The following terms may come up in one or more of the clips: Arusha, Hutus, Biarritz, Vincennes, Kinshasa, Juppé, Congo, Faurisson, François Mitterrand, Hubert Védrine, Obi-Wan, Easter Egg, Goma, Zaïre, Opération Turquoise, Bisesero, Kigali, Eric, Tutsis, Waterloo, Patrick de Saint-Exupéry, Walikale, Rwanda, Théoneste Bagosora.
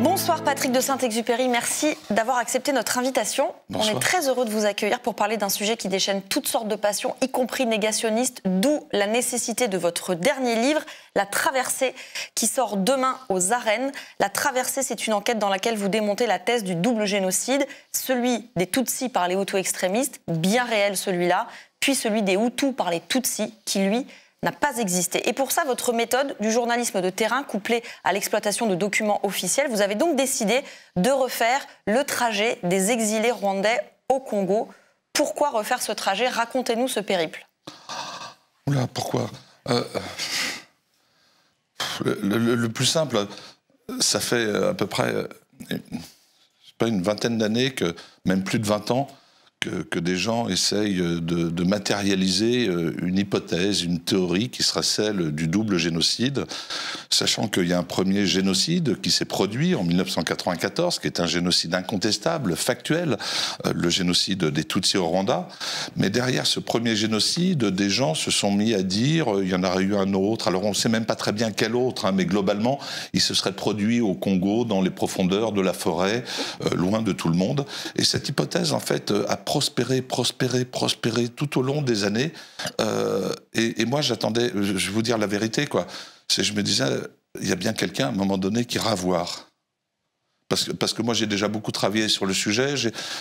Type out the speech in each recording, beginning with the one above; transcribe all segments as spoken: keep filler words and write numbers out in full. Bonsoir Patrick de Saint-Exupéry, merci d'avoir accepté notre invitation. Bonsoir. On est très heureux de vous accueillir pour parler d'un sujet qui déchaîne toutes sortes de passions, y compris négationnistes, d'où la nécessité de votre dernier livre, La Traversée, qui sort demain aux Arènes. La Traversée, c'est une enquête dans laquelle vous démontez la thèse du double génocide, celui des Tutsis par les Hutus-extrémistes, bien réel celui-là, puis celui des Hutus par les Tutsis, qui lui... n'a pas existé. Et pour ça, votre méthode du journalisme de terrain couplée à l'exploitation de documents officiels, vous avez donc décidé de refaire le trajet des exilés rwandais au Congo. Pourquoi refaire ce trajet? Racontez-nous ce périple. Oula, pourquoi euh, le, le, le plus simple, ça fait à peu près je sais pas, une vingtaine d'années, que même plus de vingt ans, Que, que des gens essayent de, de matérialiser une hypothèse, une théorie qui sera celle du double génocide, sachant qu'il y a un premier génocide qui s'est produit en mille neuf cent quatre-vingt-quatorze, qui est un génocide incontestable, factuel, le génocide des Tutsis au Rwanda. Mais derrière ce premier génocide, des gens se sont mis à dire « il y en aurait eu un autre ». Alors on ne sait même pas très bien quel autre, hein, mais globalement, il se serait produit au Congo, dans les profondeurs de la forêt, euh, loin de tout le monde. Et cette hypothèse, en fait, a prospérer, prospérer, prospérer tout au long des années. Euh, et, et moi, j'attendais, je vais vous dire la vérité, quoi. C'est, je me disais, il y a bien quelqu'un, à un moment donné, qui ira voir. Parce que, parce que moi, j'ai déjà beaucoup travaillé sur le sujet,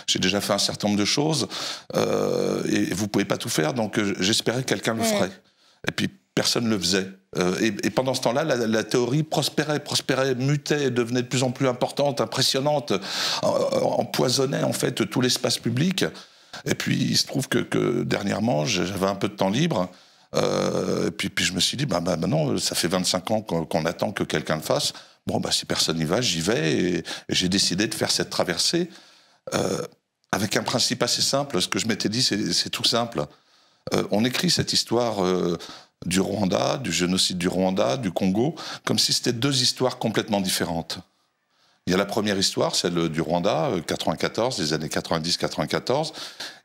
j'ai déjà fait un certain nombre de choses, euh, et vous ne pouvez pas tout faire, donc j'espérais que quelqu'un le ferait. Et puis, personne ne le faisait. Euh, et, et pendant ce temps-là, la, la théorie prospérait, prospérait, mutait, devenait de plus en plus importante, impressionnante, empoisonnait en fait tout l'espace public. Et puis il se trouve que, que dernièrement, j'avais un peu de temps libre, euh, et puis, puis je me suis dit, bah, bah, bah non, ça fait vingt-cinq ans qu'on qu'on attend que quelqu'un le fasse, bon bah si personne n'y va, j'y vais, et, et j'ai décidé de faire cette traversée, euh, avec un principe assez simple. Ce que je m'étais dit, c'est tout simple. Euh, on écrit cette histoire... Euh, du Rwanda, du génocide du Rwanda, du Congo, comme si c'était deux histoires complètement différentes. Il y a la première histoire, celle du Rwanda, quatre-vingt-quatorze, les années quatre-vingt-dix quatre-vingt-quatorze,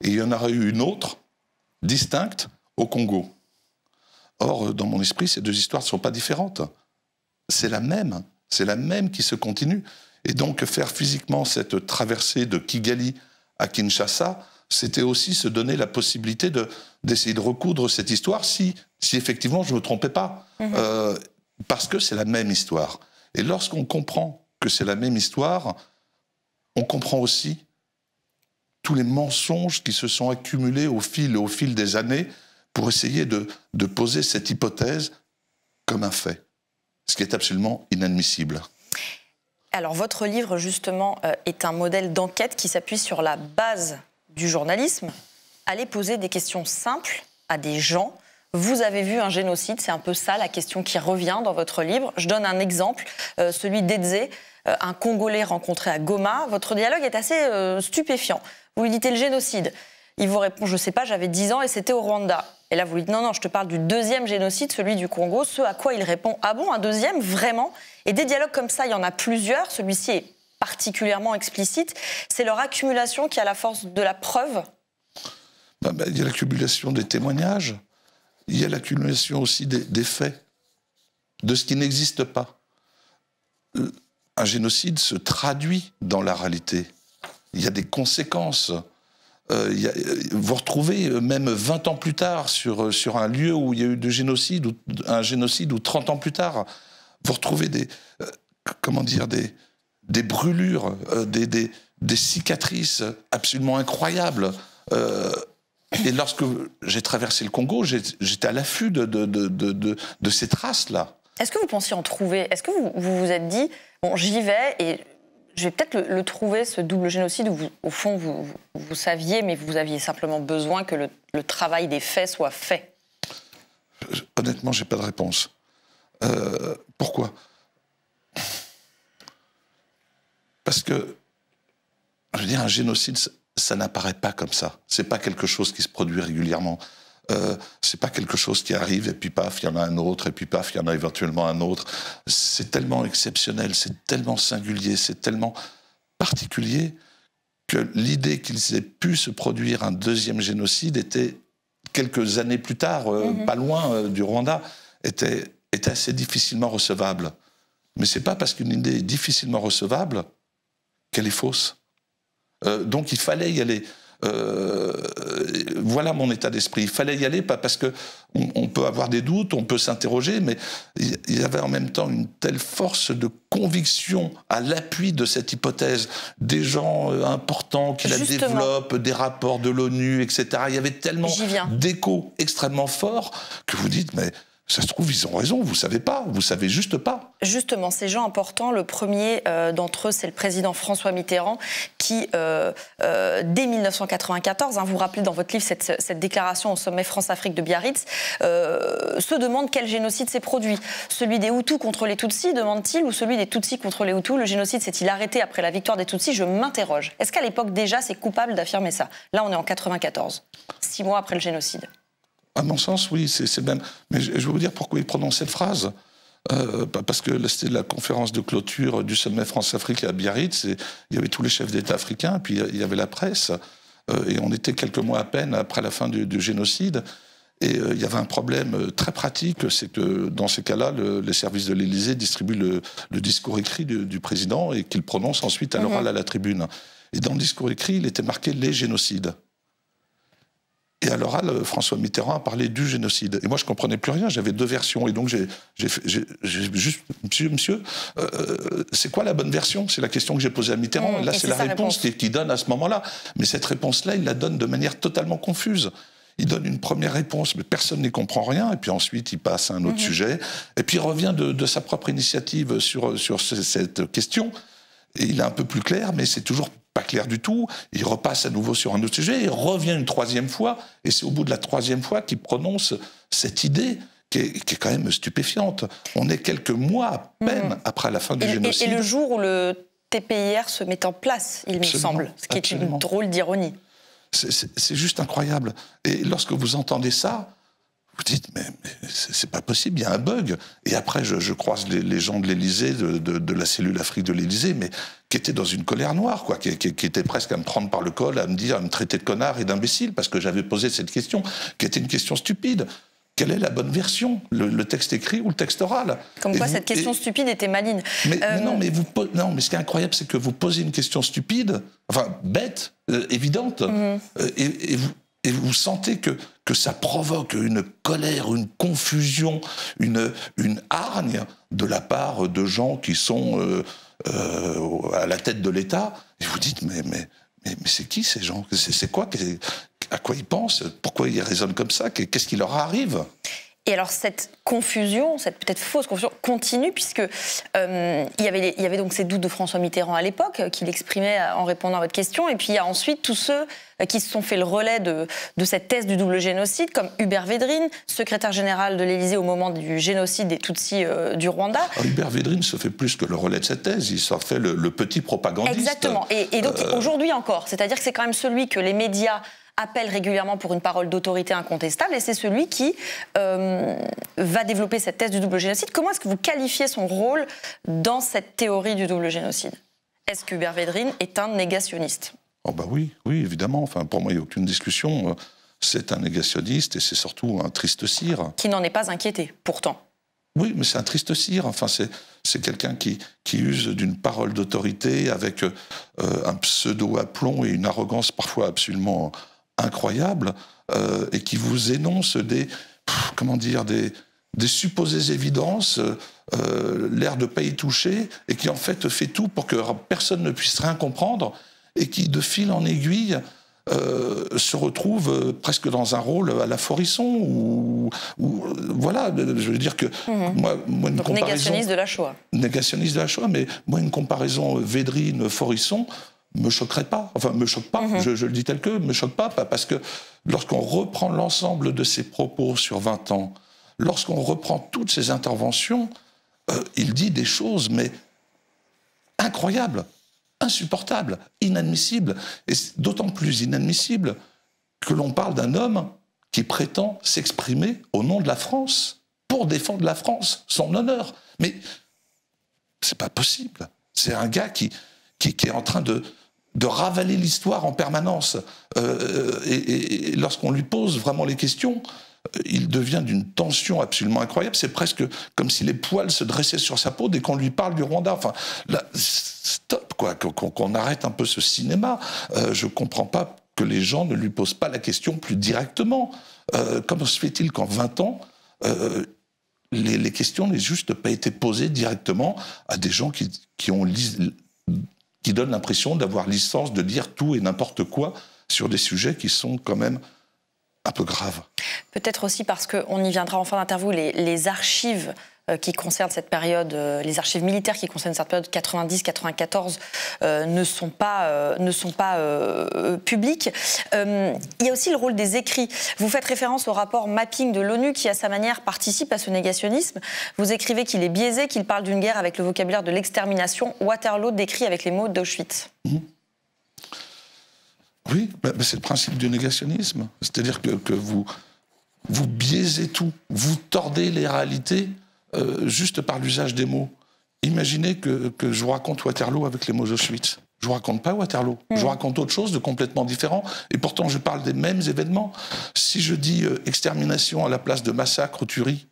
et il y en aurait eu une autre, distincte, au Congo. Or, dans mon esprit, ces deux histoires ne sont pas différentes. C'est la même, c'est la même qui se continue. Et donc, faire physiquement cette traversée de Kigali à Kinshasa, c'était aussi se donner la possibilité d'essayer de, de recoudre cette histoire si, si effectivement je ne me trompais pas. Mmh. Euh, parce que c'est la même histoire. Et lorsqu'on comprend que c'est la même histoire, on comprend aussi tous les mensonges qui se sont accumulés au fil, au fil des années pour essayer de, de poser cette hypothèse comme un fait. Ce qui est absolument inadmissible. Alors votre livre justement euh, est un modèle d'enquête qui s'appuie sur la base... du journalisme, allez poser des questions simples à des gens. Vous avez vu un génocide, c'est un peu ça la question qui revient dans votre livre. Je donne un exemple, euh, celui d'Edze, euh, un Congolais rencontré à Goma. Votre dialogue est assez euh, stupéfiant. Vous lui dites le génocide. Il vous répond, je sais pas, j'avais dix ans et c'était au Rwanda. Et là vous lui dites, non, non, je te parle du deuxième génocide, celui du Congo. Ce à quoi il répond, ah bon, un deuxième, vraiment? Et des dialogues comme ça, il y en a plusieurs. Celui-ci est particulièrement explicite, c'est leur accumulation qui a la force de la preuve. Ben, ben, il y a l'accumulation des témoignages, il y a l'accumulation aussi des, des faits, de ce qui n'existe pas. Un génocide se traduit dans la réalité. Il y a des conséquences. Euh, il y a, vous retrouvez même vingt ans plus tard sur, sur un lieu où il y a eu de génocide, ou, un génocide, ou trente ans plus tard, vous retrouvez des... Euh, comment dire des... des brûlures, euh, des, des, des cicatrices absolument incroyables. Euh, et lorsque j'ai traversé le Congo, j'étais à l'affût de, de, de, de, de ces traces-là. Est-ce que vous pensiez en trouver? Est-ce que vous, vous vous êtes dit, bon, j'y vais et je vais peut-être le, le trouver, ce double génocide, où vous, au fond, vous, vous, vous saviez, mais vous aviez simplement besoin que le, le travail des faits soit fait? Honnêtement, je n'ai pas de réponse. Euh, pourquoi? Parce que, je veux dire, un génocide, ça, ça n'apparaît pas comme ça. C'est pas quelque chose qui se produit régulièrement. Euh, c'est pas quelque chose qui arrive, et puis paf, il y en a un autre, et puis paf, il y en a éventuellement un autre. C'est tellement exceptionnel, c'est tellement singulier, c'est tellement particulier que l'idée qu'il ait pu se produire un deuxième génocide était, quelques années plus tard, euh, mm-hmm. pas loin euh, du Rwanda, était, était assez difficilement recevable. Mais ce n'est pas parce qu'une idée est difficilement recevable qu'elle est fausse. Euh, donc il fallait y aller. Euh, voilà mon état d'esprit. Il fallait y aller, pas parce qu'on on peut avoir des doutes, on peut s'interroger, mais il y avait en même temps une telle force de conviction à l'appui de cette hypothèse. Des gens importants qui Justement. la développent, des rapports de l'ONU, et cetera. Il y avait tellement d'échos extrêmement forts que vous dites, mais... ça se trouve, ils ont raison, vous savez pas, vous savez juste pas. Justement, ces gens importants, le premier euh, d'entre eux, c'est le président François Mitterrand, qui, euh, euh, dès mille neuf cent quatre-vingt-quatorze, hein, vous rappelez dans votre livre cette, cette déclaration au sommet France-Afrique de Biarritz, euh, se demande quel génocide s'est produit. Celui des Hutus contre les Tutsis, demande-t-il, ou celui des Tutsis contre les Hutus? Le génocide s'est-il arrêté après la victoire des Tutsis? Je m'interroge. Est-ce qu'à l'époque, déjà, c'est coupable d'affirmer ça? Là, on est en quatre-vingt-quatorze, six mois après le génocide. À mon sens, oui, c'est même... Mais je vais vous dire pourquoi il prononce cette phrase. Euh, parce que c'était la conférence de clôture du sommet France-Afrique à Biarritz, et il y avait tous les chefs d'État africains, puis il y avait la presse, euh, et on était quelques mois à peine après la fin du, du génocide, et euh, il y avait un problème très pratique, c'est que dans ces cas-là, le, les services de l'Élysée distribuent le, le discours écrit du, du président et qu'il prononce ensuite à l'oral à la tribune. Et dans le discours écrit, il était marqué « les génocides ». Et à l'oral, François Mitterrand a parlé du génocide. Et moi, je ne comprenais plus rien, j'avais deux versions. Et donc, j'ai juste... Monsieur, monsieur, euh, c'est quoi la bonne version? C'est la question que j'ai posée à Mitterrand. Mmh, et là, c'est la réponse, réponse. qu'il qui donne à ce moment-là. Mais cette réponse-là, il la donne de manière totalement confuse. Il donne une première réponse, mais personne n'y comprend rien. Et puis ensuite, il passe à un autre mmh. sujet. Et puis, il revient de, de sa propre initiative sur, sur ce, cette question. Et il est un peu plus clair, mais c'est toujours pas clair du tout. Il repasse à nouveau sur un autre sujet, il revient une troisième fois, et c'est au bout de la troisième fois qu'il prononce cette idée qui est, qui est quand même stupéfiante. On est quelques mois à peine mmh. après la fin du et, génocide. Et, et le jour où le T P I R se met en place, il me semble, ce qui absolument. est une drôle d'ironie. C'est juste incroyable. Et lorsque vous entendez ça, vous dites, mais, mais c'est pas possible, il y a un bug. Et après, je, je croise les, les gens de l'Élysée, de, de, de la cellule Afrique de l'Élysée, mais qui étaient dans une colère noire, quoi, qui, qui, qui étaient presque à me prendre par le col, à me dire, à me traiter de connard et d'imbécile, parce que j'avais posé cette question, qui était une question stupide. Quelle est la bonne version, le, le texte écrit ou le texte oral? Comme et quoi, vous, cette question et... stupide était maligne. Mais, euh... mais, non, mais vous, non, mais ce qui est incroyable, c'est que vous posez une question stupide, enfin, bête, euh, évidente, mm-hmm. euh, et, et vous... Et vous sentez que, que ça provoque une colère, une confusion, une, une hargne de la part de gens qui sont euh, euh, à la tête de l'État. Et vous dites, mais, mais, mais, mais c'est qui ces gens? C'est quoi? À quoi ils pensent? Pourquoi ils raisonnent comme ça? Qu'est-ce qui leur arrive? Et alors cette confusion, cette peut-être fausse confusion, continue, puisque euh, il, y avait les, il y avait donc ces doutes de François Mitterrand à l'époque, qu'il exprimait en répondant à votre question, et puis il y a ensuite tous ceux qui se sont fait le relais de, de cette thèse du double génocide, comme Hubert Védrine, secrétaire général de l'Élysée au moment du génocide des Tutsis euh, du Rwanda. Alors, Hubert Védrine se fait plus que le relais de cette thèse, il s'en fait le, le petit propagandiste. Exactement, et, et donc euh... aujourd'hui encore, c'est-à-dire que c'est quand même celui que les médias appelle régulièrement pour une parole d'autorité incontestable, et c'est celui qui euh, va développer cette thèse du double génocide. Comment est-ce que vous qualifiez son rôle dans cette théorie du double génocide? Est-ce que Hubert Védrine est un négationniste? Oh bah oui, oui, évidemment. Enfin, pour moi, il n'y a aucune discussion. C'est un négationniste et c'est surtout un triste cire. Qui n'en est pas inquiété, pourtant. Oui, mais c'est un triste cire. Enfin, c'est quelqu'un qui, qui use d'une parole d'autorité avec euh, un pseudo-aplomb et une arrogance parfois absolument... incroyable, euh, et qui vous énonce des, pff, comment dire, des, des supposées évidences, euh, l'air de pas y toucher, et qui en fait fait tout pour que personne ne puisse rien comprendre, et qui de fil en aiguille euh, se retrouve presque dans un rôle à la Faurisson, ou, ou voilà, je veux dire que mmh. moi, moi une Donc, comparaison... négationniste de la Shoah. Négationniste de la Shoah, mais moi une comparaison Védrine-Faurisson me choquerait pas, enfin me choque pas, mm-hmm. je, je le dis tel que, me choque pas, parce que lorsqu'on reprend l'ensemble de ses propos sur vingt ans, lorsqu'on reprend toutes ses interventions, euh, il dit des choses, mais incroyables, insupportables, inadmissibles, et d'autant plus inadmissibles que l'on parle d'un homme qui prétend s'exprimer au nom de la France, pour défendre la France, son honneur. Mais c'est pas possible, c'est un gars qui... Qui, qui est en train de, de ravaler l'histoire en permanence. Euh, et et, et lorsqu'on lui pose vraiment les questions, il devient d'une tension absolument incroyable. C'est presque comme si les poils se dressaient sur sa peau dès qu'on lui parle du Rwanda. Enfin, là, stop, quoi, qu'on qu'on arrête un peu ce cinéma. Euh, je ne comprends pas que les gens ne lui posent pas la question plus directement. Euh, comment se fait-il qu'en vingt ans, euh, les, les questions n'aient juste pas été posées directement à des gens qui, qui, ont, qui donnent l'impression d'avoir licence de dire tout et n'importe quoi sur des sujets qui sont quand même un peu graves. Peut-être aussi parce qu'on y viendra en fin d'interview, les, les archives qui concernent cette période, les archives militaires qui concernent cette période quatre-vingt-dix quatre-vingt-quatorze euh, ne sont pas, euh, ne sont pas euh, publiques. Euh, il y a aussi le rôle des écrits. Vous faites référence au rapport mapping de l'ONU qui, à sa manière, participe à ce négationnisme. Vous écrivez qu'il est biaisé, qu'il parle d'une guerre avec le vocabulaire de l'extermination. Waterloo décrit avec les mots d'Auschwitz. Mmh. Oui, bah, bah, c'est le principe du négationnisme. C'est-à-dire que, que vous, vous biaisez tout, vous tordez les réalités Euh, juste par l'usage des mots. Imaginez que, que je vous raconte Waterloo avec les mots d'Auschwitz. Je ne vous raconte pas Waterloo. Mmh. Je vous raconte autre chose de complètement différent. Et pourtant, je parle des mêmes événements. Si je dis euh, extermination à la place de massacre ou tuerie...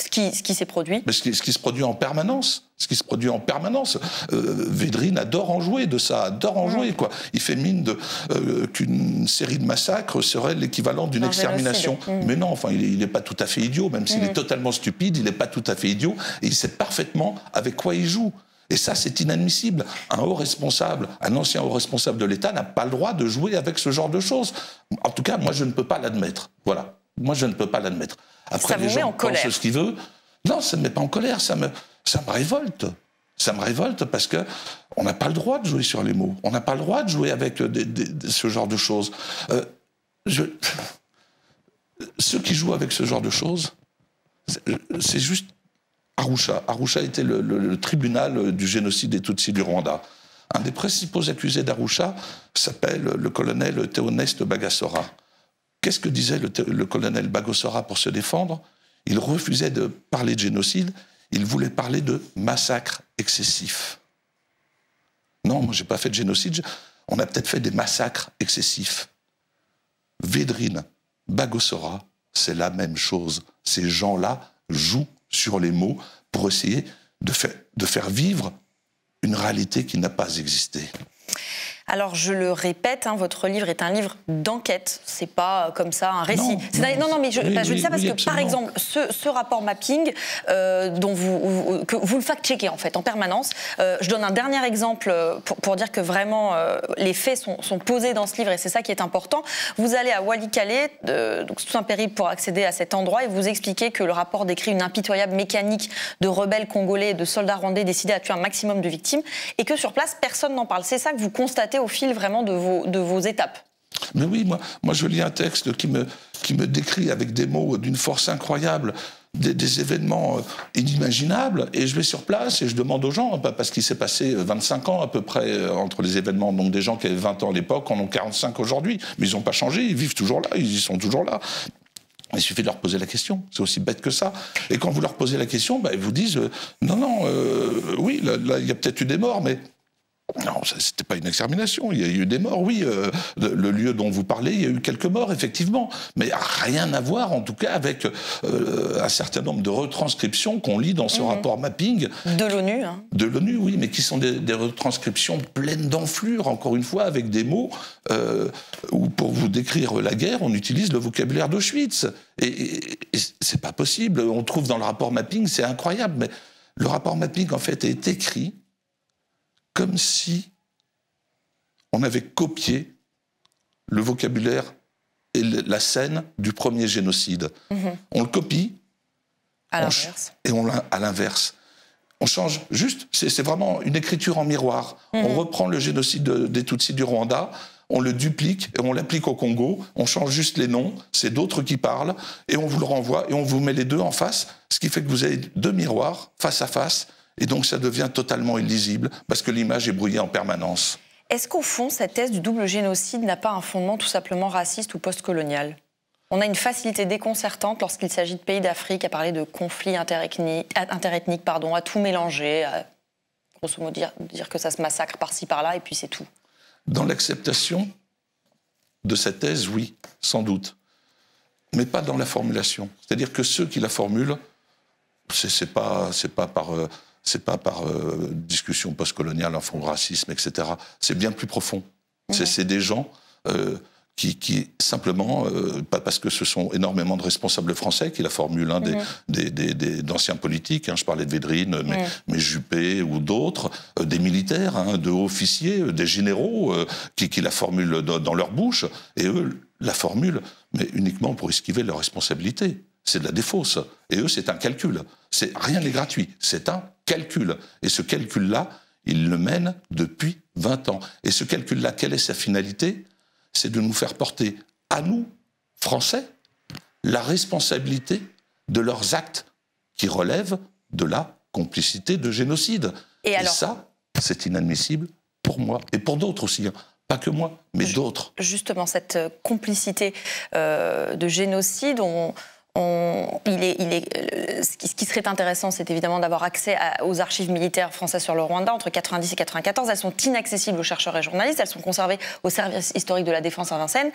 Ce qui, ce qui s'est produit. Mais ce, qui, ce qui se produit en permanence. Ce qui se produit en permanence. Euh, Védrine adore en jouer de ça, adore en mmh. jouer, quoi. Il fait mine de, euh, qu'une série de massacres serait l'équivalent d'une extermination. Mmh. Mais non, enfin, il n'est pas tout à fait idiot, même s'il mmh. est totalement stupide, il n'est pas tout à fait idiot, et il sait parfaitement avec quoi il joue. Et ça, c'est inadmissible. Un haut responsable, un ancien haut responsable de l'État n'a pas le droit de jouer avec ce genre de choses. En tout cas, moi, je ne peux pas l'admettre. Voilà. Moi, je ne peux pas l'admettre. Après, ça les gens pensent ce qu'ils veulent. Non, ça ne me met pas en colère, ça me, ça me révolte. Ça me révolte parce qu'on n'a pas le droit de jouer sur les mots. On n'a pas le droit de jouer avec des, des, ce genre de choses. Euh, je... Ceux qui jouent avec ce genre de choses, c'est juste Arusha. Arusha était le, le, le tribunal du génocide des Tutsis du Rwanda. Un des principaux accusés d'Arusha s'appelle le colonel Théoneste Bagosora. Qu'est-ce que disait le, le colonel Bagosora pour se défendre? Il refusait de parler de génocide, il voulait parler de massacre excessif. Non, moi, je n'ai pas fait de génocide, on a peut-être fait des massacres excessifs. Védrine, Bagosora, c'est la même chose. Ces gens-là jouent sur les mots pour essayer de faire, de faire vivre une réalité qui n'a pas existé. Alors, je le répète, hein, votre livre est un livre d'enquête. C'est pas comme ça un récit. Non, non, non, mais je, oui, bah, je dis ça parce oui, que, absolument. Par exemple, ce, ce rapport mapping, euh, dont vous, vous, que vous le fact-checkez en fait en permanence. Euh, je donne un dernier exemple pour, pour dire que vraiment euh, les faits sont, sont posés dans ce livre et c'est ça qui est important. Vous allez à Walikale, euh, donc c'est tout un périple pour accéder à cet endroit et vous expliquez que le rapport décrit une impitoyable mécanique de rebelles congolais et de soldats rwandais décidés à tuer un maximum de victimes et que sur place personne n'en parle. C'est ça que vous constatez au fil vraiment de vos, de vos étapes. Mais oui, moi, moi je lis un texte qui me, qui me décrit avec des mots d'une force incroyable des, des événements inimaginables et je vais sur place et je demande aux gens, parce qu'il s'est passé vingt-cinq ans à peu près entre les événements, donc des gens qui avaient vingt ans à l'époque en ont quarante-cinq aujourd'hui, mais ils n'ont pas changé, ils vivent toujours là, ils y sont toujours là. Il suffit de leur poser la question, c'est aussi bête que ça. Et quand vous leur posez la question, bah, ils vous disent euh, non, non, euh, oui, là, là, il y a peut-être eu des morts, mais non, c'était pas une extermination, il y a eu des morts, oui, euh, le lieu dont vous parlez, il y a eu quelques morts, effectivement, mais rien à voir, en tout cas, avec euh, un certain nombre de retranscriptions qu'on lit dans ce mmh. rapport mapping. De l'ONU, hein. De l'ONU, oui, mais qui sont des, des retranscriptions pleines d'enflures, encore une fois, avec des mots euh, où, pour vous décrire la guerre, on utilise le vocabulaire d'Auschwitz. Et, et, et c'est pas possible, on trouve dans le rapport mapping, c'est incroyable, mais le rapport mapping, en fait, est écrit comme si on avait copié le vocabulaire et la scène du premier génocide. Mmh. On le copie à l'inverse. Et on à l'inverse. On change juste, c'est vraiment une écriture en miroir. Mmh. On reprend le génocide des Tutsis du Rwanda, on le duplique et on l'applique au Congo, on change juste les noms, c'est d'autres qui parlent, et on vous le renvoie, et on vous met les deux en face, ce qui fait que vous avez deux miroirs face à face, et donc ça devient totalement illisible, parce que l'image est brouillée en permanence. Est-ce qu'au fond, cette thèse du double génocide n'a pas un fondement tout simplement raciste ou postcolonial? On a une facilité déconcertante lorsqu'il s'agit de pays d'Afrique à parler de conflits interethniques, interethniques pardon, à tout mélanger, à grosso modo dire, dire que ça se massacre par-ci, par-là, et puis c'est tout. Dans l'acceptation de cette thèse, oui, sans doute. mais pas dans la formulation. C'est-à-dire que ceux qui la formulent, ce n'est pas, pas par, euh, pas par euh, discussion postcoloniale, enfant de racisme, et cetera. C'est bien plus profond. Mmh. C'est des gens euh, qui, qui, simplement, euh, pas parce que ce sont énormément de responsables français qui la formulent, hein, mmh. des, des, des, des, d'anciens politiques, hein, je parlais de Védrine, mais, mmh. mais Juppé ou d'autres, euh, des militaires, hein, de hauts officiers, euh, des généraux euh, qui, qui la formulent dans, dans leur bouche, et eux la formulent, mais uniquement pour esquiver leurs responsabilités. C'est de la défausse. Et eux, c'est un calcul. Rien n'est gratuit. C'est un calcul. Et ce calcul-là, ils le mènent depuis vingt ans. Et ce calcul-là, quelle est sa finalité? C'est de nous faire porter, à nous, Français, la responsabilité de leurs actes qui relèvent de la complicité de génocide. Et, alors... Et ça, c'est inadmissible pour moi. Et pour d'autres aussi, hein. Pas que moi, mais d'autres. Justement, cette complicité euh, de génocide, on... On, il est, il est, ce, qui, ce qui serait intéressant, c'est évidemment d'avoir accès à, aux archives militaires françaises sur le Rwanda entre quatre-vingt-dix et quatre-vingt-quatorze. Elles sont inaccessibles aux chercheurs et journalistes. Elles sont conservées au service historique de la défense à Vincennes.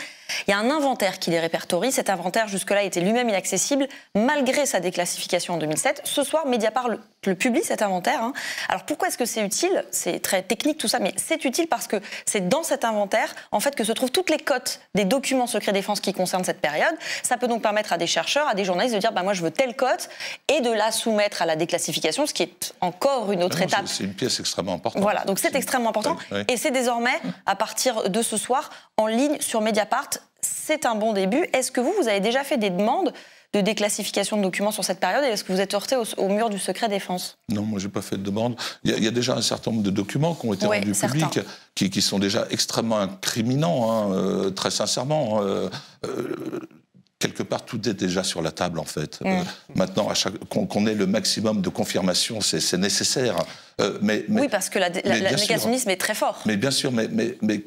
Il y a un inventaire qui les répertorie. Cet inventaire, jusque-là, était lui-même inaccessible malgré sa déclassification en deux mille sept. Ce soir, Mediapart le, le publie, cet inventaire. Hein. Alors pourquoi est-ce que c'est utile? C'est très technique tout ça, mais c'est utile parce que c'est dans cet inventaire en fait, que se trouvent toutes les cotes des documents secrets défense qui concernent cette période. Ça peut donc permettre à des chercheurs, à des journalistes de dire bah, « moi je veux telle cote » et de la soumettre à la déclassification, ce qui est encore une autre non, étape. C'est une pièce extrêmement importante. Voilà, donc c'est extrêmement important oui, oui. et c'est désormais, à partir de ce soir, en ligne sur Mediapart. C'est un bon début. Est-ce que vous, vous avez déjà fait des demandes de déclassification de documents sur cette période et est-ce que vous êtes heurté au, au mur du secret défense? Non, moi j'ai pas fait de demande. Il y, y a déjà un certain nombre de documents qui ont été oui, rendus publics, qui, qui sont déjà extrêmement incriminants, hein, euh, très sincèrement. Euh, euh, Quelque part, tout est déjà sur la table, en fait. Mmh. Euh, maintenant, à chaque... qu'on qu'on ait le maximum de confirmations, c'est nécessaire. Euh, mais, mais, oui, parce que la, la, la négationnisme est très fort. Mais bien sûr, mais, mais, mais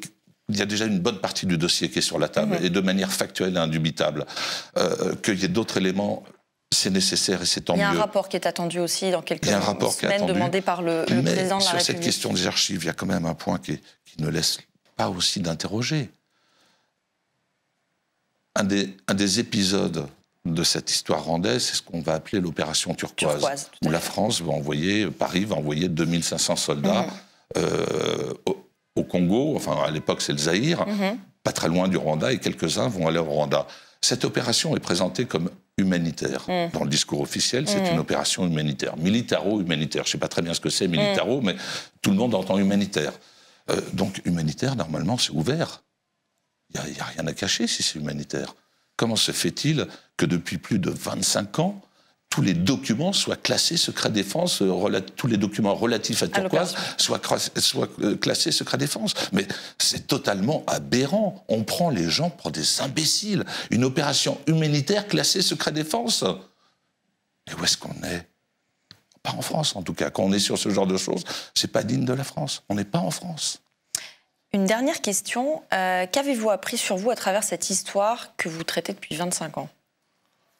il y a déjà une bonne partie du dossier qui est sur la table, mmh. et de manière factuelle et indubitable. Euh, qu'il y ait d'autres éléments, c'est nécessaire et c'est tant mieux. Il y a un mieux. rapport qui est attendu aussi dans quelques semaines, demandé par le, le mais président de la République. Sur cette question des archives, il y a quand même un point qui, qui ne laisse pas aussi d'interroger. Un des, un des épisodes de cette histoire rwandaise, c'est ce qu'on va appeler l'opération turquoise, turquoise où la France va envoyer, Paris va envoyer deux mille cinq cents soldats mmh. euh, au, au Congo, enfin à l'époque c'est le Zaïre, mmh. pas très loin du Rwanda, et quelques-uns vont aller au Rwanda. Cette opération est présentée comme humanitaire. Mmh. Dans le discours officiel, c'est mmh. une opération humanitaire, militaro-humanitaire. Je ne sais pas très bien ce que c'est, militaro, mmh. mais tout le monde entend humanitaire. Euh, donc humanitaire, normalement, c'est ouvert. Il n'y a, a rien à cacher si c'est humanitaire. Comment se fait-il que depuis plus de vingt-cinq ans, tous les documents soient classés secret défense, relat, tous les documents relatifs à Turquoise soient, soient classés secret défense? Mais c'est totalement aberrant. On prend les gens pour des imbéciles. Une opération humanitaire classée secret défense. Mais où est-ce qu'on est? Pas en France, en tout cas. Quand on est sur ce genre de choses, c'est pas digne de la France. On n'est pas en France. Une dernière question. Euh, qu'avez-vous appris sur vous à travers cette histoire que vous traitez depuis vingt-cinq ans?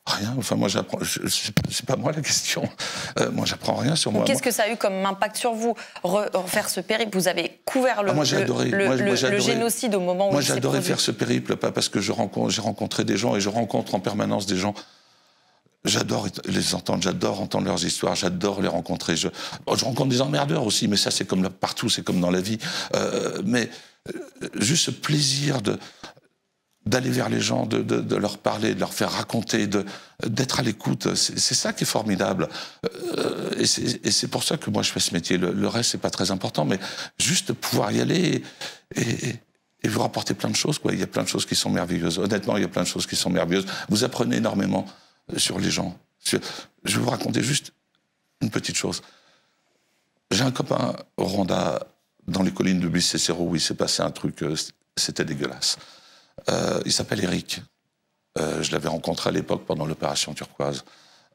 Rien. Enfin, moi, j'apprends. C'est pas moi la question. Euh, moi, j'apprends rien sur moi. Qu'est-ce que ça a eu comme impact sur vous? Refaire ce périple. Vous avez couvert le, ah, moi, le, le, moi, le, moi, le génocide au moment où. Moi, j'adorais faire ce périple, pas parce que je rencontre, j'ai rencontré des gens et je rencontre en permanence des gens. J'adore les entendre, j'adore entendre leurs histoires, j'adore les rencontrer. Je, je rencontre des emmerdeurs aussi, mais ça c'est comme là, partout, c'est comme dans la vie. Euh, mais euh, juste ce plaisir de d'aller vers les gens, de, de, de leur parler, de leur faire raconter, d'être à l'écoute, c'est ça qui est formidable. Euh, et c'est pour ça que moi je fais ce métier. Le, le reste c'est pas très important, mais juste pouvoir y aller et... et, et Et vous rapportez plein de choses, quoi. Il y a plein de choses qui sont merveilleuses. Honnêtement, il y a plein de choses qui sont merveilleuses. Vous apprenez énormément sur les gens. Je vais vous raconter juste une petite chose. J'ai un copain au Rwanda, dans les collines de Bisesero, où il s'est passé un truc, c'était dégueulasse. Euh, il s'appelle Eric. Euh, je l'avais rencontré à l'époque pendant l'opération turquoise.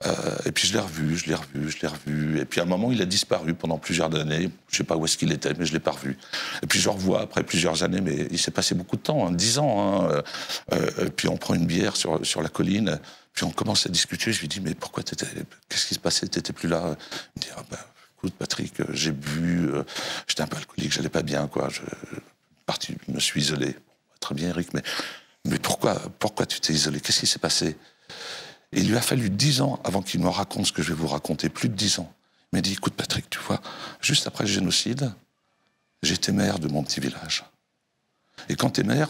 Euh, et puis je l'ai revu, je l'ai revu, je l'ai revu. Et puis à un moment, il a disparu pendant plusieurs années. Je ne sais pas où est-ce qu'il était, mais je ne l'ai pas revu. Et puis je le revois après plusieurs années, mais il s'est passé beaucoup de temps, hein, dix ans. Hein. Euh, et puis on prend une bière sur, sur la colline, puis on commence à discuter. Je lui dis, mais pourquoi t'étais, qu'est-ce qui se passait, t'étais plus là? Il me dit, ah ben, écoute Patrick, j'ai bu, euh, j'étais un peu alcoolique, j'allais pas bien, quoi. Je, je, je me suis isolé. Bon, très bien Eric, mais... Mais pourquoi, pourquoi tu t'es isolé? Qu'est-ce qui s'est passé? Et il lui a fallu dix ans avant qu'il me raconte ce que je vais vous raconter, plus de dix ans. Il m'a dit, écoute Patrick, tu vois, juste après le génocide, j'étais maire de mon petit village. Et quand t'es maire,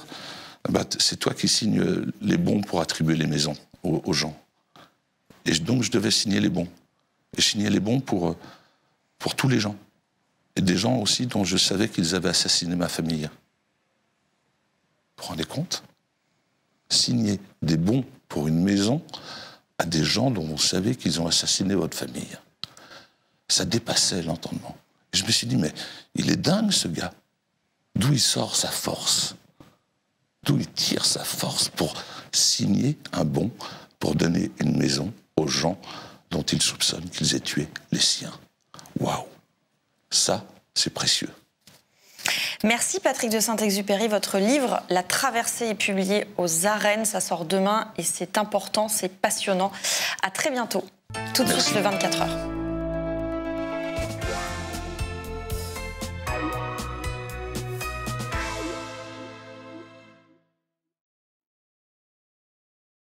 bah, c'est toi qui signes les bons pour attribuer les maisons aux, aux gens. Et donc je devais signer les bons. Et signer les bons pour, pour tous les gens. Et des gens aussi dont je savais qu'ils avaient assassiné ma famille. Vous vous rendez compte? Signer des bons pour une maison à des gens dont vous savez qu'ils ont assassiné votre famille. Ça dépassait l'entendement. Je me suis dit, mais il est dingue ce gars. D'où il sort sa force? D'où il tire sa force pour signer un bon, pour donner une maison aux gens dont il soupçonne qu'ils aient tué les siens. Waouh! Ça, c'est précieux. Merci Patrick de Saint-Exupéry. Votre livre « La Traversée » est publié aux Arènes. Ça sort demain et c'est important, c'est passionnant. À très bientôt. Tout de suite, le vingt-quatre heures.